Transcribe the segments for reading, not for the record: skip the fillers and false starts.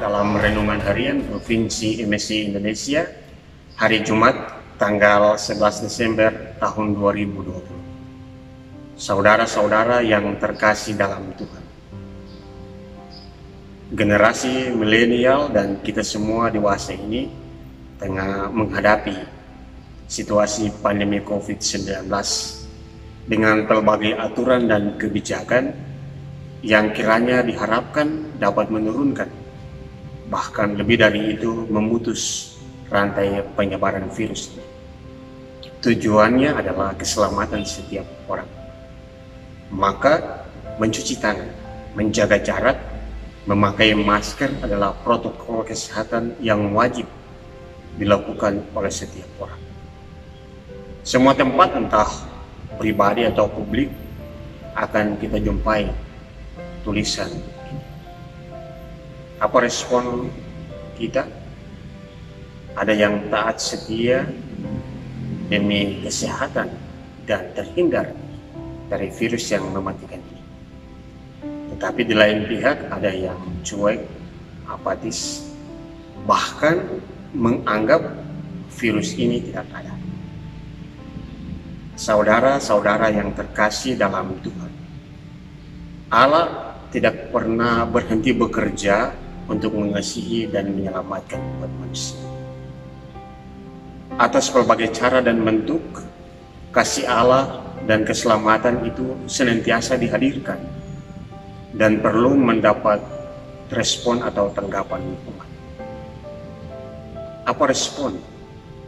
dalam renungan harian Provinsi MSC Indonesia hari Jumat tanggal 11 Desember tahun 2020. Saudara-saudara yang terkasih dalam Tuhan. Generasi milenial dan kita semua dewasa ini tengah menghadapi situasi pandemi COVID-19 dengan pelbagai aturan dan kebijakan yang kiranya diharapkan dapat menurunkan, bahkan lebih dari itu memutus rantai penyebaran virus. Tujuannya adalah keselamatan setiap orang. Maka mencuci tangan, menjaga jarak, memakai masker adalah protokol kesehatan yang wajib dilakukan oleh setiap orang. Semua tempat, entah pribadi atau publik, akan kita jumpai tulisan ini. Apa respon kita? Ada yang taat setia demi kesehatan dan terhindar dari virus yang mematikan ini. Tetapi di lain pihak ada yang cuek, apatis, bahkan menganggap virus ini tidak ada. Saudara-saudara yang terkasih dalam Tuhan, Allah tidak pernah berhenti bekerja untuk mengasihi dan menyelamatkan umat manusia. Atas berbagai cara dan bentuk, kasih Allah dan keselamatan itu senantiasa dihadirkan dan perlu mendapat respon atau tanggapan umat. Apa respon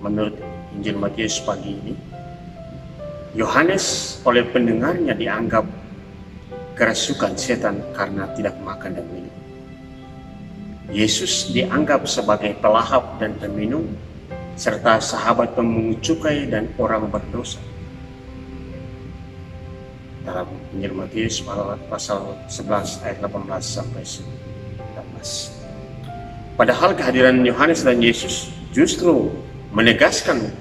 menurut Injil Matius pagi ini? Yohanes oleh pendengarnya dianggap kerasukan setan karena tidak makan dan minum. Yesus dianggap sebagai pelahap dan peminum, serta sahabat pemungut cukai dan orang berdosa. Dalam Injil Matius pasal 11 ayat 18 sampai 19. Padahal kehadiran Yohanes dan Yesus justru menegaskan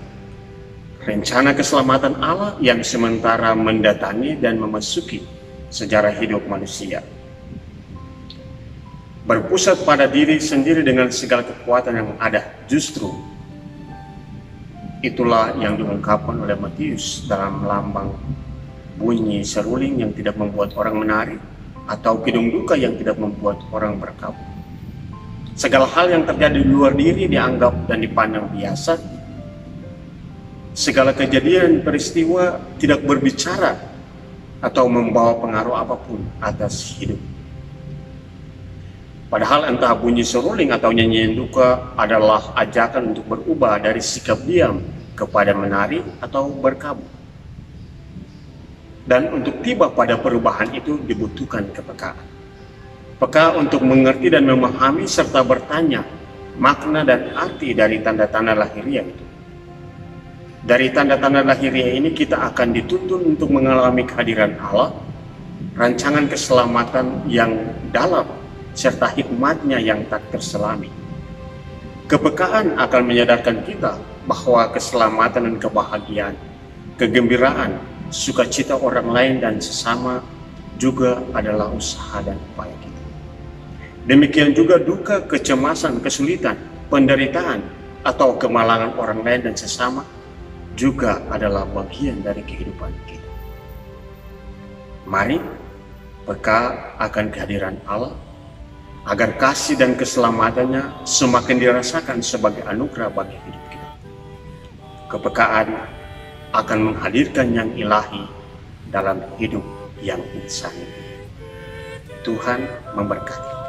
rencana keselamatan Allah yang sementara mendatangi dan memasuki sejarah hidup manusia, berpusat pada diri sendiri dengan segala kekuatan yang ada. Justru itulah yang diungkapkan oleh Matius dalam lambang bunyi seruling yang tidak membuat orang menari atau kidung duka yang tidak membuat orang berkabung. Segala hal yang terjadi di luar diri dianggap dan dipandang biasa. Segala kejadian peristiwa tidak berbicara atau membawa pengaruh apapun atas hidup. Padahal entah bunyi seruling atau nyanyian duka adalah ajakan untuk berubah dari sikap diam kepada menari atau berkabung. Dan untuk tiba pada perubahan itu dibutuhkan kepekaan. Peka untuk mengerti dan memahami serta bertanya makna dan arti dari tanda-tanda lahiriah itu. Dari tanda-tanda lahiriah ini kita akan dituntun untuk mengalami kehadiran Allah, rancangan keselamatan yang dalam, serta hikmatnya yang tak terselami. Kepekaan akan menyadarkan kita bahwa keselamatan dan kebahagiaan, kegembiraan, sukacita orang lain dan sesama juga adalah usaha dan upaya kita. Demikian juga duka, kecemasan, kesulitan, penderitaan, atau kemalangan orang lain dan sesama juga adalah bagian dari kehidupan kita. Mari peka akan kehadiran Allah, agar kasih dan keselamatannya semakin dirasakan sebagai anugerah bagi hidup kita. Kepekaan akan menghadirkan yang ilahi dalam hidup yang insani. Tuhan memberkati.